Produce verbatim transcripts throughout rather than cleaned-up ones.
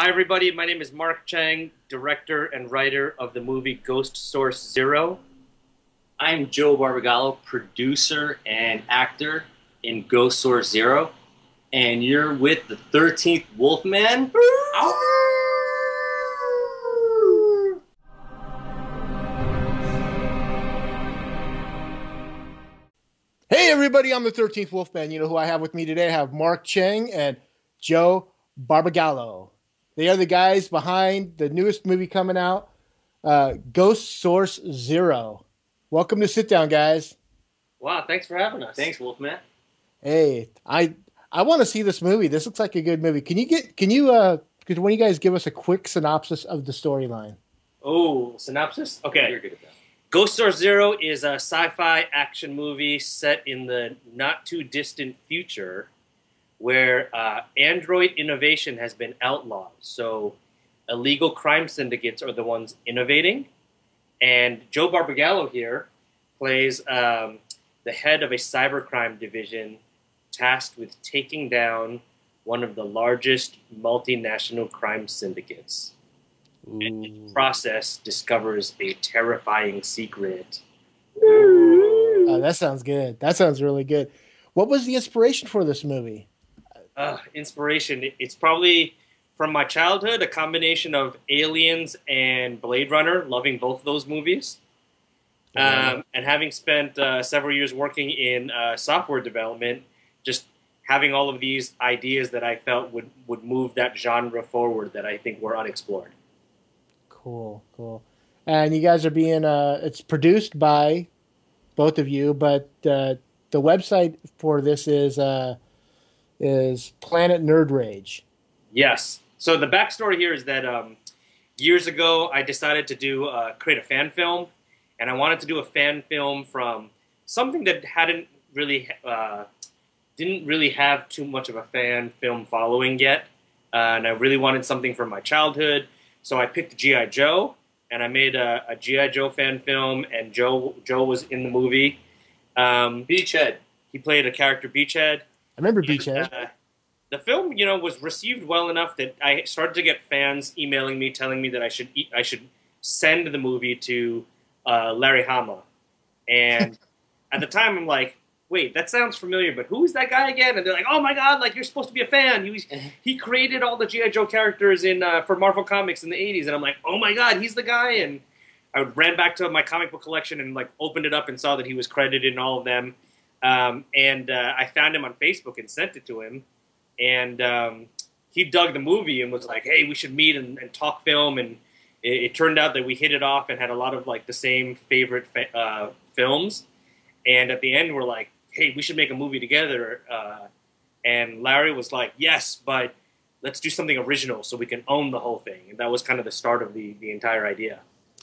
Hi, everybody. My name is Mark Cheng, director and writer of the movie Ghost Source Zero. I'm Joe Barbagallo, producer and actor in Ghost Source Zero. And you're with the thirteenth Wolfman. Hey, everybody. I'm the thirteenth Wolfman. You know who I have with me today? I have Mark Cheng and Joe Barbagallo. They are the guys behind the newest movie coming out, uh, Ghost Source Zero. Welcome to Sit Down, guys. Wow, thanks for having us. Thanks, Wolfman. Hey, I I want to see this movie. This looks like a good movie. Can you get? Can you? Uh, could one of you guys give us a quick synopsis of the storyline? Oh, synopsis. Okay, you're good at that. Ghost Source Zero is a sci-fi action movie set in the not too distant future, where uh, Android innovation has been outlawed. So illegal crime syndicates are the ones innovating. And Joe Barbagallo here plays um, the head of a cybercrime division tasked with taking down one of the largest multinational crime syndicates. Ooh. And in the process discovers a terrifying secret. Oh, that sounds good. That sounds really good. What was the inspiration for this movie? Uh, inspiration. It's probably from my childhood, a combination of Aliens and Blade Runner, loving both of those movies. Yeah. Um, and having spent uh, several years working in uh, software development, just having all of these ideas that I felt would, would move that genre forward that I think were unexplored. Cool, cool. And you guys are being, uh, it's produced by both of you, but uh, the website for this is... Uh, is Planet Nerd Rage. Yes. So the backstory here is that um, years ago I decided to do uh, create a fan film, and I wanted to do a fan film from something that hadn't really uh, didn't really have too much of a fan film following yet, uh, and I really wanted something from my childhood. So I picked G I. Joe, and I made a, a G I. Joe fan film, and Joe Joe was in the movie. Um, Beachhead. He played a character, Beachhead. I remember Beachhead. Uh, the film, you know, was received well enough that I started to get fans emailing me, telling me that I should e I should send the movie to uh, Larry Hama. And at the time, I'm like, wait, that sounds familiar, but who is that guy again? And they're like, oh my god, like you're supposed to be a fan. He was, he created all the G I. Joe characters in uh, for Marvel Comics in the eighties, and I'm like, oh my god, he's the guy. And I ran back to my comic book collection and like opened it up and saw that he was credited in all of them. Um, and uh, I found him on Facebook and sent it to him, and um, he dug the movie and was like, "Hey, we should meet and, and talk film." And it, it turned out that we hit it off and had a lot of like the same favorite fa uh, films. And at the end, we're like, "Hey, we should make a movie together." Uh, and Larry was like, "Yes, but let's do something original so we can own the whole thing." And that was kind of the start of the the entire idea.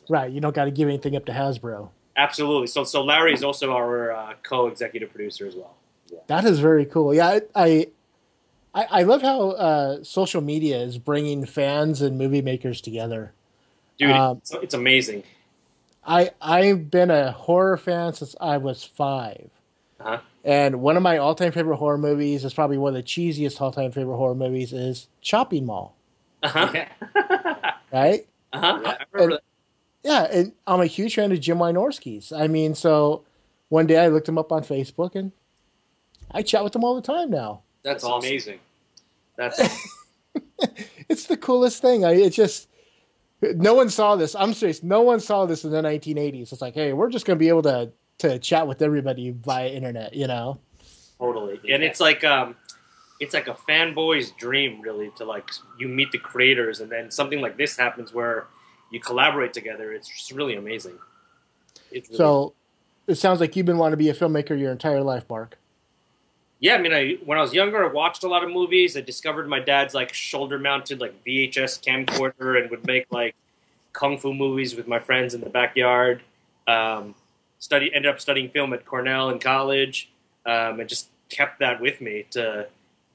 Right, you don't got to give anything up to Hasbro. Absolutely. So, so Larry is also our uh, co-executive producer as well. Yeah. That is very cool. Yeah, I, I, I love how uh, social media is bringing fans and movie makers together. Dude, um, it's, it's amazing. I I've been a horror fan since I was five, uh-huh. And one of my all-time favorite horror movies is probably one of the cheesiest all-time favorite horror movies is Chopping Mall. Uh-huh. Yeah. Right. Uh-huh. Yeah, I remember and, that. Yeah, and I'm a huge fan of Jim Wynorski's. I mean, so one day I looked him up on Facebook, and I chat with him all the time now. That's, That's awesome. Amazing. That's it's the coolest thing. I it's just no one saw this. I'm serious. No one saw this in the nineteen eighties. It's like, hey, we're just going to be able to to chat with everybody via internet, you know? Totally. And it's like um, it's like a fanboy's dream, really, to like you meet the creators, and then something like this happens where you collaborate together. It's just really amazing. It's really so it sounds like you've been wanting to be a filmmaker your entire life, Mark. Yeah, I mean, I, when I was younger, I watched a lot of movies. I discovered my dad's like shoulder-mounted like V H S camcorder and would make like kung fu movies with my friends in the backyard. Um, study, ended up studying film at Cornell in college, um, and just kept that with me to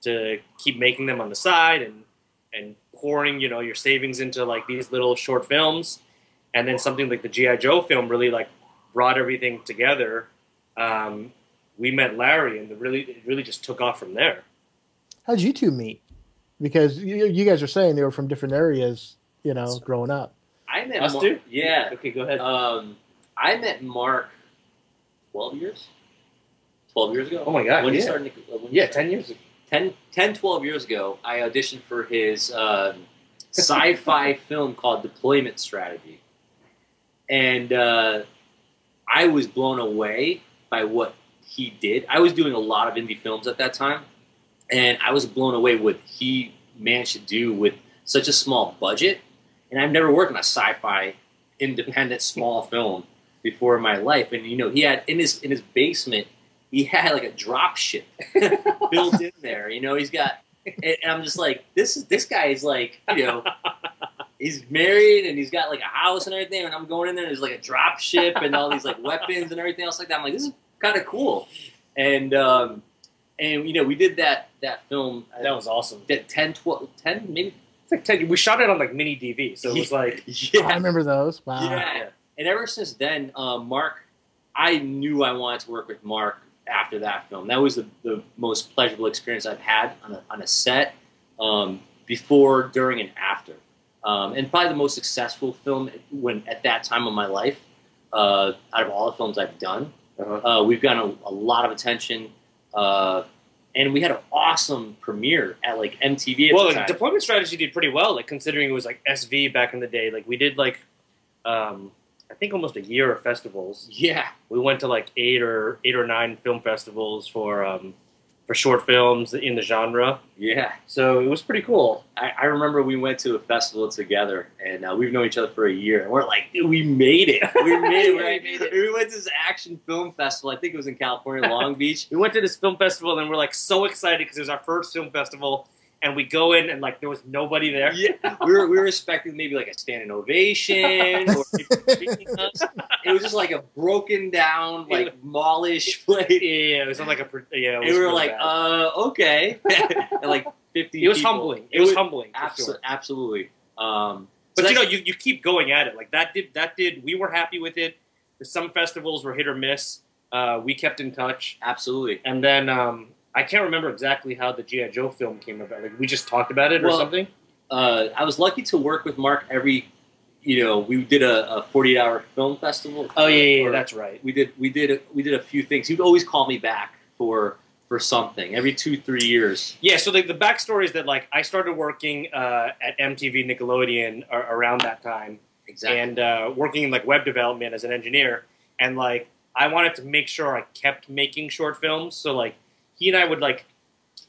to keep making them on the side and and. pouring, you know, your savings into like these little short films, and then something like the G I. Joe film really like brought everything together. Um, we met Larry, and the really it really just took off from there. How'd you two meet? because you, you guys are saying they were from different areas, you know, growing up. I met Us Mark, too? Yeah. Okay, go ahead. Um, I met Mark twelve years? twelve years ago? Oh my God. When yeah. he started, when yeah, started, ten years ago. ten, ten, twelve years ago, I auditioned for his uh, sci-fi film called Deployment Strategy. And uh, I was blown away by what he did. I was doing a lot of indie films at that time. And I was blown away what he managed to do with such a small budget. And I've never worked on a sci-fi independent small film before in my life. And, you know, he had in his in his basement, he had like a drop ship built in there. You know, he's got, and I'm just like, this is this guy is like, you know, he's married and he's got like a house and everything. And I'm going in there and there's like a drop ship and all these like weapons and everything else like that. I'm like, this is kind of cool. And, um, and you know, we did that that film. That was awesome. That ten, twelve, ten, maybe. It's like ten, we shot it on like mini D V, so it was like. Yeah. I remember those. Wow. Yeah. And ever since then, uh, Mark, I knew I wanted to work with Mark. After that film, that was the, the most pleasurable experience I've had on a, on a set, um, before, during, and after, um, and probably the most successful film when at that time of my life. Uh, out of all the films I've done, uh-huh. uh, we've gotten a, a lot of attention, uh, and we had an awesome premiere at like M T V. At well, the time. Deployment Strategy did pretty well, like considering it was like S V back in the day. Like we did like. Um, I think almost a year of festivals. Yeah, we went to like eight or eight or nine film festivals for um, for short films in the genre. Yeah, so it was pretty cool. I, I remember we went to a festival together, and uh, we've known each other for a year. And we're like, dude, we made it. We made it. Right? We made it. We went to this action film festival. I think it was in California, Long Beach. We went to this film festival, and we're like so excited because it was our first film festival. And we go in, and, like, there was nobody there. Yeah. We were we were expecting maybe, like, a standing ovation or people speaking to us. It was just, like, a broken-down, like, mollish place. Yeah, it was like a – yeah. It was and we were really like, bad. uh, okay. And, like, fifty It was people. Humbling. It, it was, was humbling, for abso- sure. Absolutely. Um, so but, you know, you, you keep going at it. Like, that did – that did. We were happy with it. Some festivals were hit or miss. Uh, we kept in touch. Absolutely. And then um, – I can't remember exactly how the G I. Joe film came about. Like we just talked about it or well, something. Uh, I was lucky to work with Mark every, you know, we did a, a forty-eight hour film festival. Oh yeah, yeah, yeah, that's right. We did, we did, a, we did a few things. He would always call me back for for something every two, three years. Yeah. So the, the backstory is that like I started working uh, at M T V Nickelodeon around that time, exactly, and uh, working in like web development as an engineer. And like I wanted to make sure I kept making short films. So like. He and I would, like,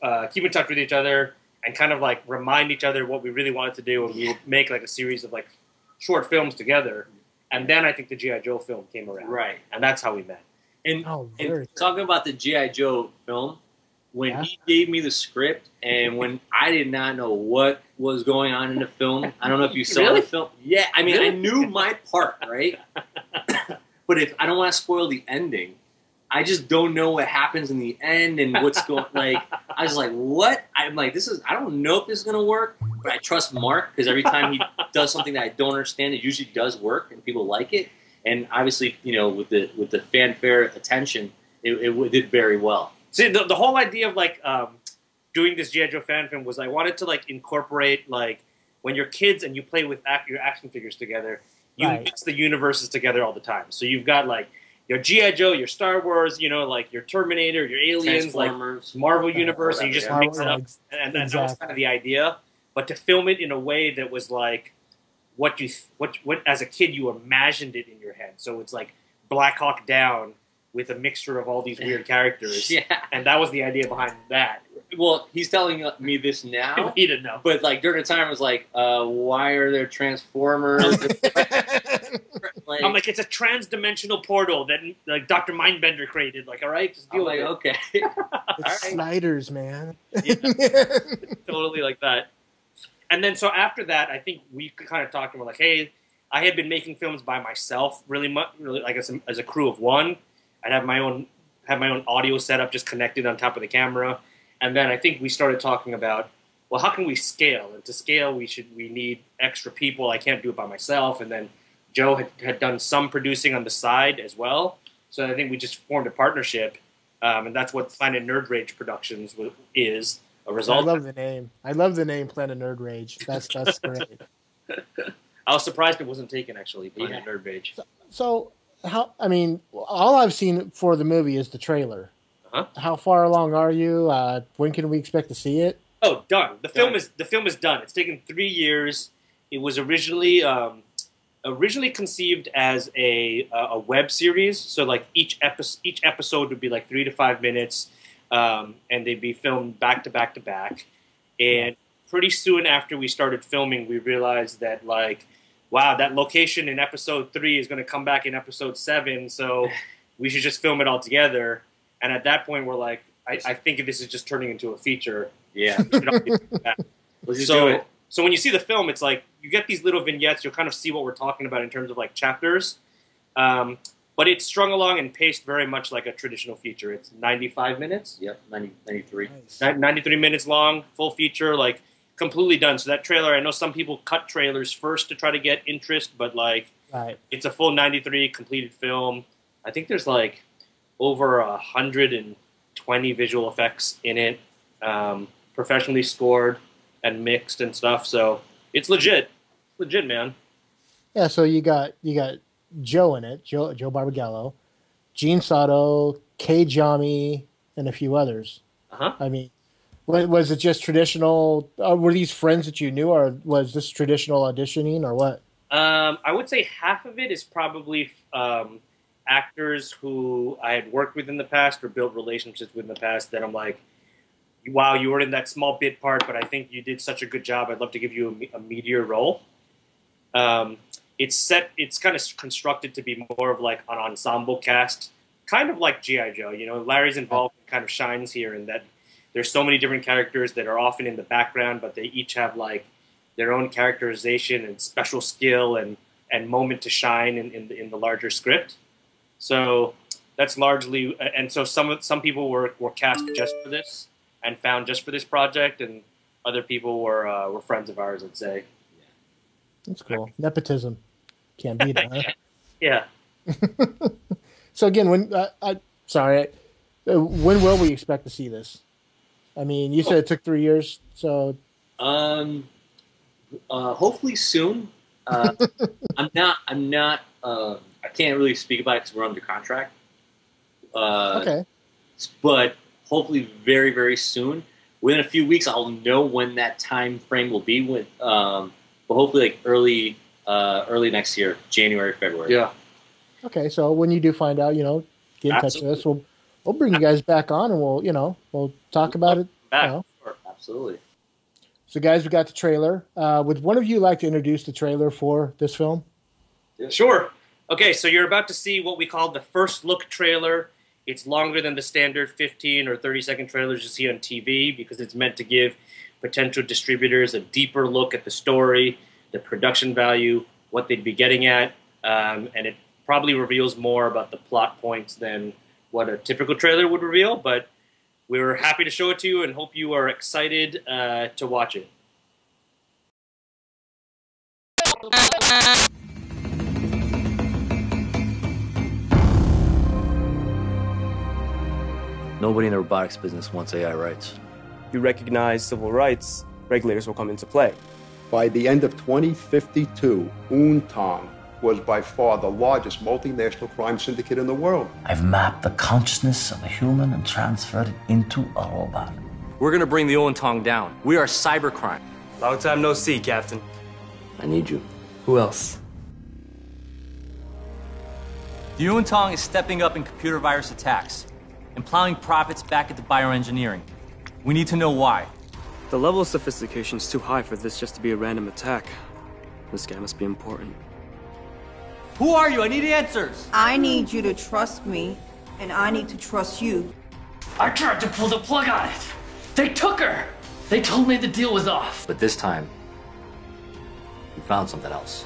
uh, keep in touch with each other and kind of, like, remind each other what we really wanted to do. And we would make, like, a series of, like, short films together. And then I think the G I. Joe film came around. Right. And that's how we met. And, oh, and talking about the G I. Joe film, when yeah. he gave me the script and when I did not know what was going on in the film, I don't know if you saw really? the film. Yeah, I mean, really? I knew my part, right? But if I don't want to spoil the ending. I just don't know what happens in the end and what's going. Like I was like, what? I'm like, this is. I don't know if this is gonna work, but I trust Mark because every time he does something that I don't understand, it usually does work and people like it. And obviously, you know, with the with the fanfare attention, it, it did very well. See, the, the whole idea of like um, doing this G I. Joe fan film was I wanted to like incorporate like when you're kids and you play with act, your action figures together, you right. mix the universes together all the time. So you've got like. Your G I. Joe, your Star Wars, you know, like your Terminator, your Aliens, like Marvel Universe, and you just mix it up. And, and exactly. That was kind of the idea. But to film it in a way that was like what you, what, what as a kid you imagined it in your head. So it's like Black Hawk Down with a mixture of all these weird characters. Yeah. And that was the idea behind that. Well, he's telling me this now. He didn't know. But like during the time, I was like, uh, why are there Transformers? Like, I'm like, it's a trans-dimensional portal that like Doctor Mindbender created. Like, all right, just deal with it. Okay. It's right. Snyder's, man. Yeah. Totally like that. And then so after that, I think we kind of talked and we're like, hey, I had been making films by myself really much, really, like as a, as a crew of one. I'd have my own have my own audio setup just connected on top of the camera. And then I think we started talking about, well, how can we scale? And to scale, we should we need extra people. I can't do it by myself. And then Joe had, had done some producing on the side as well, so I think we just formed a partnership, um, and that's what Planet Nerd Rage Productions w- is. a result. I love the name. I love the name Planet Nerd Rage. That's that's great. I was surprised it wasn't taken, actually, Planet yeah. Nerd Rage. So, so how? I mean, all I've seen for the movie is the trailer. Uh-huh. How far along are you? Uh, when can we expect to see it? Oh, done. The film done. is the film is done. It's taken three years. It was originally um, originally conceived as a uh, a web series. So like each episode each episode would be like three to five minutes, um, and they'd be filmed back to back to back. And pretty soon after we started filming, we realized that like, wow, that location in episode three is going to come back in episode seven. So we should just film it all together. And at that point, we're like, I, I think this is just turning into a feature. Yeah. so, so when you see the film, it's like you get these little vignettes. You'll kind of see what we're talking about in terms of like chapters. Um, but it's strung along and paced very much like a traditional feature. It's ninety-five minutes. Yep, ninety, ninety-three. Nice. ninety-three minutes long, full feature, like completely done. So that trailer, I know some people cut trailers first to try to get interest, but like right. It's a full ninety-three completed film. I think there's like over one hundred twenty visual effects in it, um, professionally scored and mixed and stuff. So it's legit, legit, man. Yeah. So you got you got Joe in it, Joe Joe Barbagallo, Gene Sato, Kay Jami, and a few others. Uh huh. I mean, was it just traditional? Uh, were these friends that you knew, or was this traditional auditioning, or what? Um, I would say half of it is probably. Um, actors who I had worked with in the past or built relationships with in the past that I'm like, wow, you were in that small bit part, but I think you did such a good job. I'd love to give you a, a meatier role. Um, it's set, it's kind of constructed to be more of like an ensemble cast, kind of like G I Joe, you know, Larry's involvement kind of shines here in that there's so many different characters that are often in the background, but they each have like their own characterization and special skill and, and moment to shine in, in, the, in the larger script. So that's largely, and so some some people were, were cast just for this and found just for this project, and other people were uh, were friends of ours, I'd say. Yeah. That's cool. Nepotism can't beat it, huh? Yeah. So again, when uh, I sorry, uh, when will we expect to see this? I mean, you said it took three years, so um, uh, hopefully soon. Uh, I'm not. I'm not. Uh, I can't really speak about it because we're under contract. Uh, okay. But hopefully very, very soon. Within a few weeks, I'll know when that time frame will be. With, um, but hopefully like early uh, early next year, January, February. Yeah. Okay, so when you do find out, you know, get in Absolutely. touch with us. We'll, we'll bring you guys back on and we'll, you know, we'll talk about it. Back. You know. Sure. Absolutely. So, guys, we got the trailer. Uh, would one of you like to introduce the trailer for this film? Yeah. Sure. Okay, so you're about to see what we call the first look trailer. It's longer than the standard fifteen or thirty second trailers you see on T V because it's meant to give potential distributors a deeper look at the story, the production value, what they'd be getting at, um, and it probably reveals more about the plot points than what a typical trailer would reveal, but we're happy to show it to you and hope you are excited uh, to watch it. Nobody in the robotics business wants A I rights. You recognize civil rights, regulators will come into play. By the end of twenty fifty-two, Oontong was by far the largest multinational crime syndicate in the world. I've mapped the consciousness of a human and transferred it into a robot. We're going to bring the Oontong down. We are cybercrime. Long time no see, Captain. I need you. Who else? The Oontong is stepping up in computer virus attacks and plowing profits back into bioengineering. We need to know why. The level of sophistication is too high for this just to be a random attack. This guy must be important. Who are you? I need answers. I need you to trust me, and I need to trust you. I tried to pull the plug on it. They took her. They told me the deal was off. But this time, we found something else.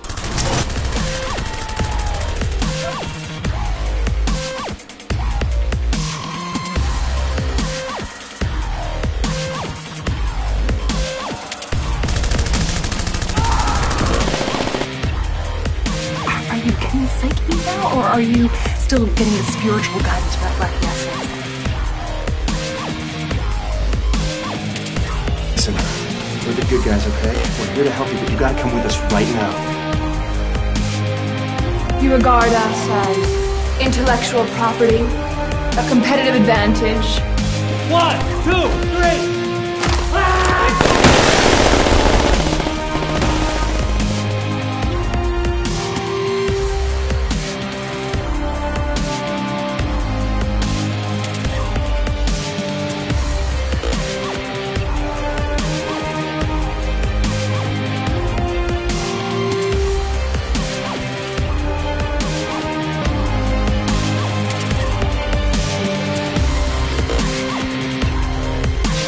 Or are you still getting the spiritual guidance from that black essence? the good guys, okay? We're here to help you, but you gotta come with us right now. You regard us as intellectual property, a competitive advantage. One, two, three!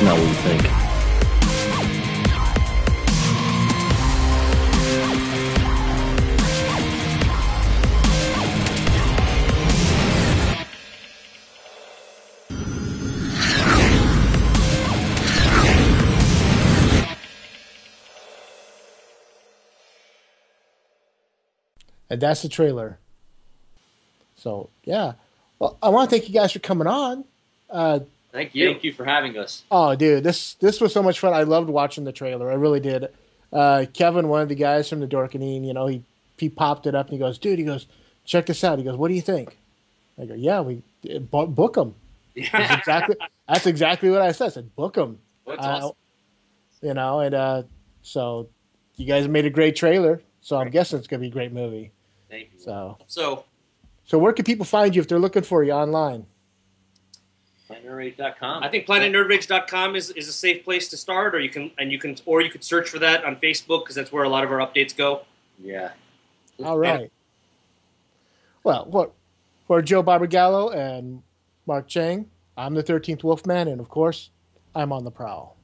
Not what we think. And that's the trailer. So yeah, well, I want to thank you guys for coming on. Uh, Thank you. Thank you for having us. Oh, dude, this this was so much fun. I loved watching the trailer. I really did. Uh, Kevin, one of the guys from the Dorkening, you know, he he popped it up and he goes, dude, he goes, check this out. He goes, what do you think? I go, yeah, we book them. Yeah. That's exactly that's exactly what I said. I said book them. Well, that's uh, awesome. You know, and uh, so you guys made a great trailer. So I'm guessing it's gonna be a great movie. Thank you. So so so where can people find you if they're looking for you online? Planet Nerd Rage dot com. I think Planet Nerd Rage dot com is, is a safe place to start, or you can and you can or you could search for that on Facebook because that's where a lot of our updates go. Yeah. All right. Yeah. Well, what for Joe Barbagallo and Mark Cheng, I'm the thirteenth Wolfman, and of course, I'm on the prowl.